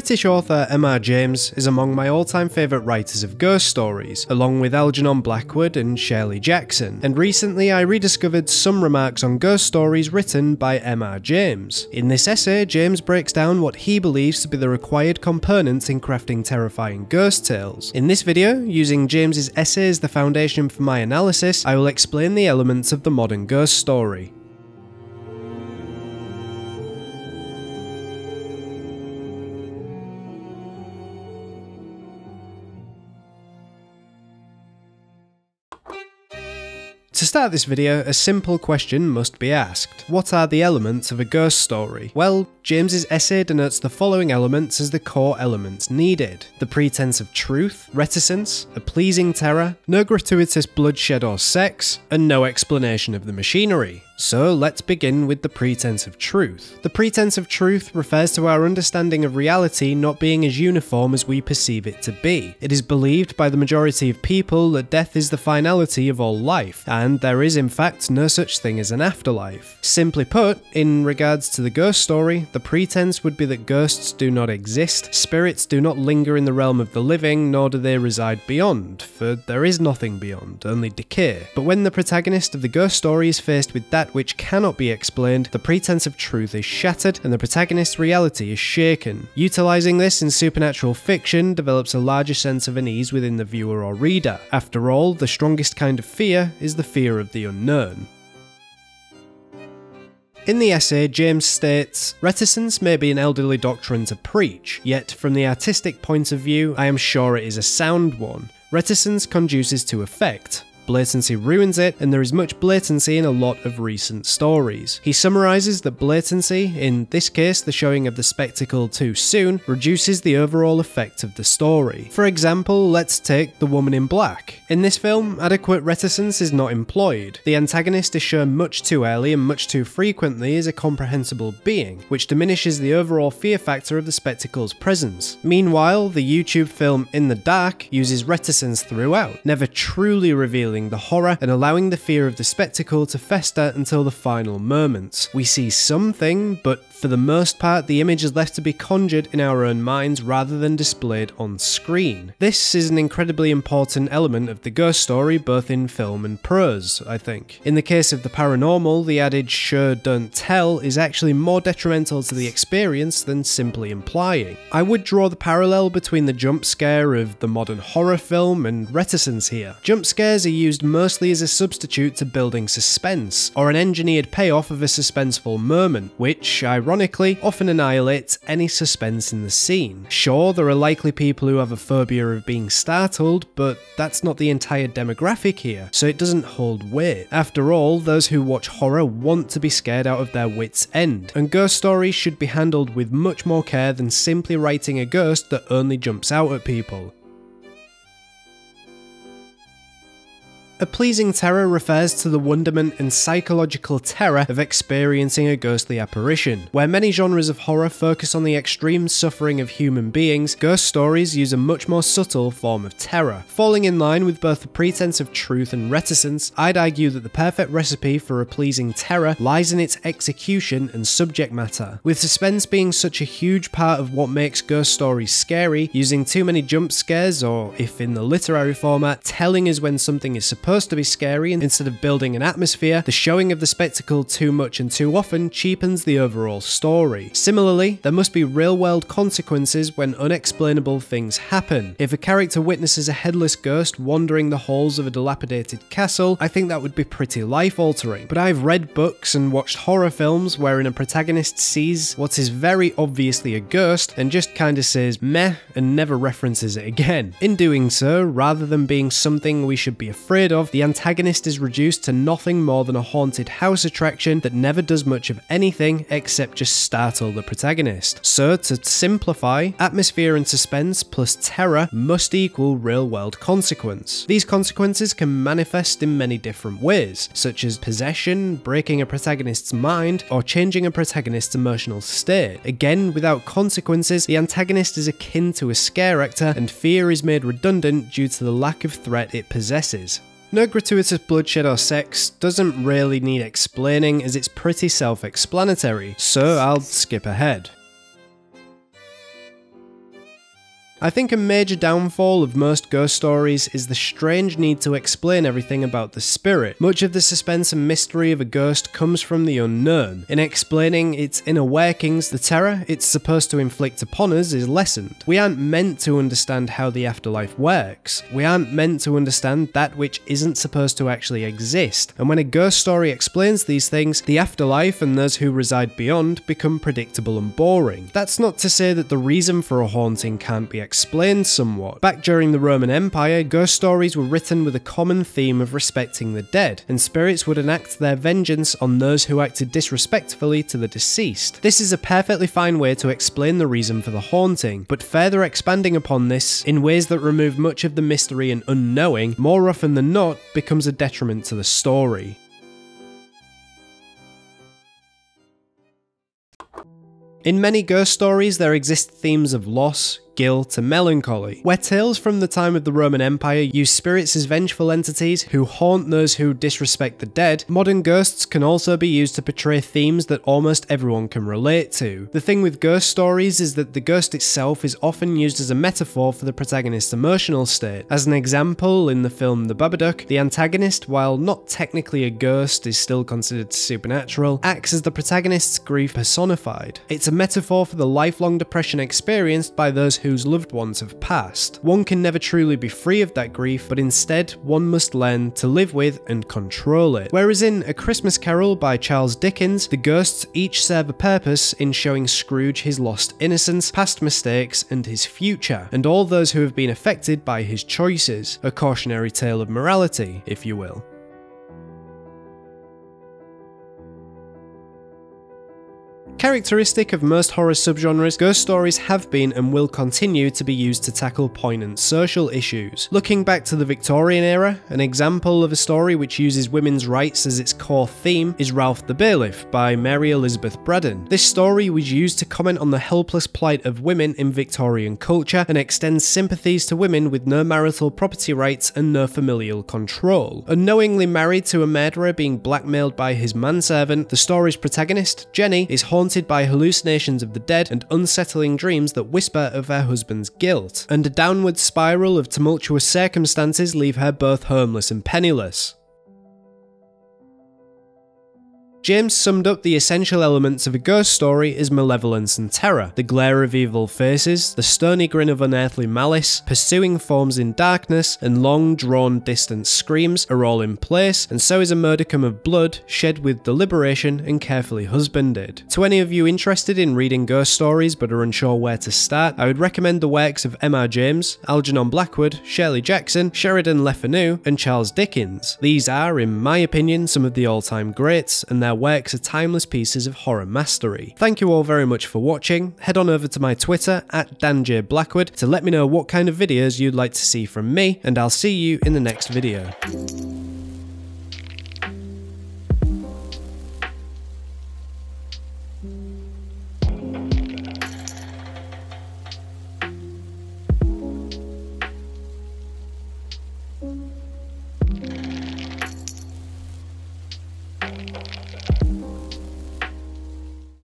British author M.R. James is among my all-time favourite writers of ghost stories, along with Algernon Blackwood and Shirley Jackson, and recently I rediscovered some remarks on ghost stories written by M.R. James. In this essay, James breaks down what he believes to be the required components in crafting terrifying ghost tales. In this video, using James's essay as the foundation for my analysis, I will explain the elements of the modern ghost story. To start this video, a simple question must be asked. What are the elements of a ghost story? Well, James's essay denotes the following elements as the core elements needed: the pretense of truth, reticence, a pleasing terror, no gratuitous bloodshed or sex, and no explanation of the machinery. So let's begin with the pretense of truth. The pretense of truth refers to our understanding of reality not being as uniform as we perceive it to be. It is believed by the majority of people that death is the finality of all life, and there is in fact no such thing as an afterlife. Simply put, in regards to the ghost story, the pretense would be that ghosts do not exist, spirits do not linger in the realm of the living, nor do they reside beyond, for there is nothing beyond, only decay. But when the protagonist of the ghost story is faced with that which cannot be explained, the pretense of truth is shattered and the protagonist's reality is shaken. Utilising this in supernatural fiction develops a larger sense of unease within the viewer or reader. After all, the strongest kind of fear is the fear of the unknown. In the essay, James states, "Reticence may be an elderly doctrine to preach, yet from the artistic point of view, I am sure it is a sound one. Reticence conduces to effect. Blatancy ruins it, and there is much blatancy in a lot of recent stories." He summarises that blatancy, in this case the showing of the spectacle too soon, reduces the overall effect of the story. For example, let's take The Woman in Black. In this film, adequate reticence is not employed. The antagonist is shown much too early and much too frequently as a comprehensible being, which diminishes the overall fear factor of the spectacle's presence. Meanwhile, the YouTube film In the Dark uses reticence throughout, never truly revealing the horror and allowing the fear of the spectacle to fester until the final moments. We see something, but for the most part the image is left to be conjured in our own minds rather than displayed on screen. This is an incredibly important element of the ghost story, both in film and prose, I think. In the case of the paranormal, the adage "sure don't tell" is actually more detrimental to the experience than simply implying. I would draw the parallel between the jump scare of the modern horror film and reticence here. Jump scares are used mostly as a substitute to building suspense, or an engineered payoff of a suspenseful moment, which, ironically, often annihilates any suspense in the scene. Sure, there are likely people who have a phobia of being startled, but that's not the entire demographic here, so it doesn't hold weight. After all, those who watch horror want to be scared out of their wits' end, and ghost stories should be handled with much more care than simply writing a ghost that only jumps out at people. A pleasing terror refers to the wonderment and psychological terror of experiencing a ghostly apparition. Where many genres of horror focus on the extreme suffering of human beings, ghost stories use a much more subtle form of terror. Falling in line with both the pretense of truth and reticence, I'd argue that the perfect recipe for a pleasing terror lies in its execution and subject matter. With suspense being such a huge part of what makes ghost stories scary, using too many jump scares, or if in the literary format, telling us when something is supposed to be scary instead of building an atmosphere, the showing of the spectacle too much and too often cheapens the overall story. Similarly, there must be real-world consequences when unexplainable things happen. If a character witnesses a headless ghost wandering the halls of a dilapidated castle, I think that would be pretty life-altering. But I've read books and watched horror films wherein a protagonist sees what is very obviously a ghost and just kinda says meh and never references it again. In doing so, rather than being something we should be afraid of, the antagonist is reduced to nothing more than a haunted house attraction that never does much of anything except just startle the protagonist. So, to simplify, atmosphere and suspense plus terror must equal real-world consequence. These consequences can manifest in many different ways, such as possession, breaking a protagonist's mind, or changing a protagonist's emotional state. Again, without consequences, the antagonist is akin to a scare actor, and fear is made redundant due to the lack of threat it possesses. No gratuitous bloodshed or sex doesn't really need explaining, as it's pretty self-explanatory, so I'll skip ahead. I think a major downfall of most ghost stories is the strange need to explain everything about the spirit. Much of the suspense and mystery of a ghost comes from the unknown. In explaining its inner workings, the terror it's supposed to inflict upon us is lessened. We aren't meant to understand how the afterlife works. We aren't meant to understand that which isn't supposed to actually exist. And when a ghost story explains these things, the afterlife and those who reside beyond become predictable and boring. That's not to say that the reason for a haunting can't be explained somewhat. Back during the Roman Empire, ghost stories were written with a common theme of respecting the dead, and spirits would enact their vengeance on those who acted disrespectfully to the deceased. This is a perfectly fine way to explain the reason for the haunting, but further expanding upon this in ways that remove much of the mystery and unknowing, more often than not, becomes a detriment to the story. In many ghost stories, there exist themes of loss, guilt and melancholy, where tales from the time of the Roman Empire use spirits as vengeful entities who haunt those who disrespect the dead. Modern ghosts can also be used to portray themes that almost everyone can relate to. The thing with ghost stories is that the ghost itself is often used as a metaphor for the protagonist's emotional state. As an example, in the film The Babadook, the antagonist, while not technically a ghost, is still considered supernatural, acts as the protagonist's grief personified. It's a metaphor for the lifelong depression experienced by those whose loved ones have passed. One can never truly be free of that grief, but instead one must learn to live with and control it. Whereas in A Christmas Carol by Charles Dickens, the ghosts each serve a purpose in showing Scrooge his lost innocence, past mistakes and his future, and all those who have been affected by his choices. A cautionary tale of morality, if you will. Characteristic of most horror subgenres, ghost stories have been and will continue to be used to tackle poignant social issues. Looking back to the Victorian era, an example of a story which uses women's rights as its core theme is Ralph the Bailiff by Mary Elizabeth Braddon. This story was used to comment on the helpless plight of women in Victorian culture and extends sympathies to women with no marital property rights and no familial control. Unknowingly married to a murderer being blackmailed by his manservant, the story's protagonist, Jenny, is haunted by hallucinations of the dead and unsettling dreams that whisper of her husband's guilt, and a downward spiral of tumultuous circumstances leave her both homeless and penniless. James summed up the essential elements of a ghost story as malevolence and terror, the glare of evil faces, the stony grin of unearthly malice, pursuing forms in darkness, and long drawn distant screams are all in place, and so is a modicum of blood, shed with deliberation and carefully husbanded. To any of you interested in reading ghost stories but are unsure where to start, I would recommend the works of M.R. James, Algernon Blackwood, Shirley Jackson, Sheridan Le Fanu, and Charles Dickens. These are, in my opinion, some of the all-time greats, and their works are timeless pieces of horror mastery. Thank you all very much for watching. Head on over to my Twitter @DanJBlackwood to let me know what kind of videos you'd like to see from me, and I'll see you in the next video.